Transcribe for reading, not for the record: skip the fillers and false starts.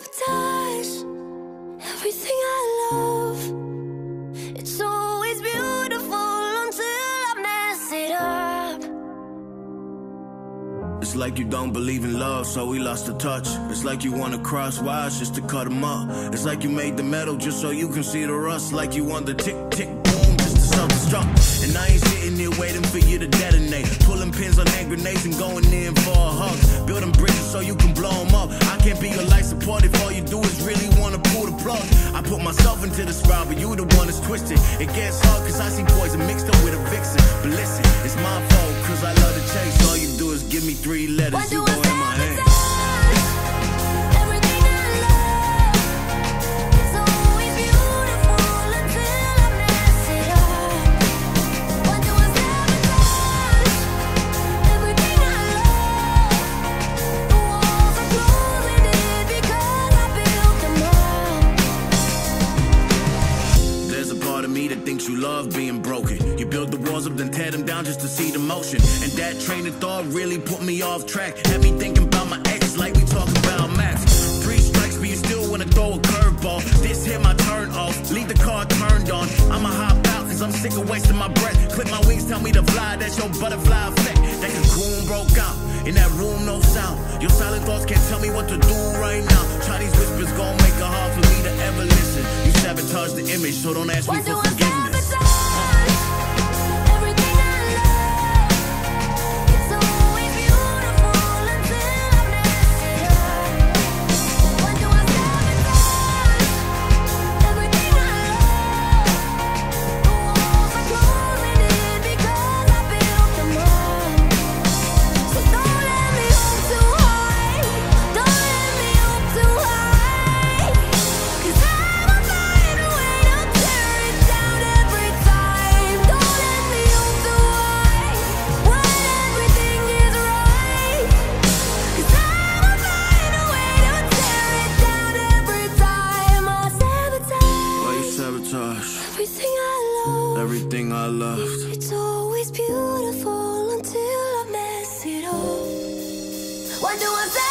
sabotage everything I love. It's always beautiful until I mess it up. It's like you don't believe in love, so we lost the touch. It's like you wanna cross wires just to cut them up. It's like you made the metal just so you can see the rust. Like you want the tick, tick, boom, just to self-destruct. And I ain't sitting here waiting for you to detonate. Pulling pins on hand grenades and going in for a hug. Building bridges so you can blow them up. I can't be your life support if all you do is really wanna pull the plug. I put myself into this ride, but you the one that's twisted. It gets hard cause I see poison mixed up with a vixen. But listen, it's my fault cause I love to chase. All you do is give me 3 letters, what you go in my hand. You love being broken. You build the walls up then tear them down just to see the motion. And that train of thought really put me off track. Had me thinking about my ex like we talk about max. 3 strikes but you still wanna throw a curveball. This hit my turn off, leave the car turned on. I'ma hop out cause I'm sick of wasting my breath. Clip my wings, tell me to fly, that's your butterfly effect. That cocoon broke out, in that room no sound. Your silent thoughts can't tell me what to do right now. Chinese whispers gon' make it hard for me to ever listen. You sabotage the image, so don't ask me for forgiveness. Everything I love, everything I loved. It's always beautiful until I mess it up. Why do I say?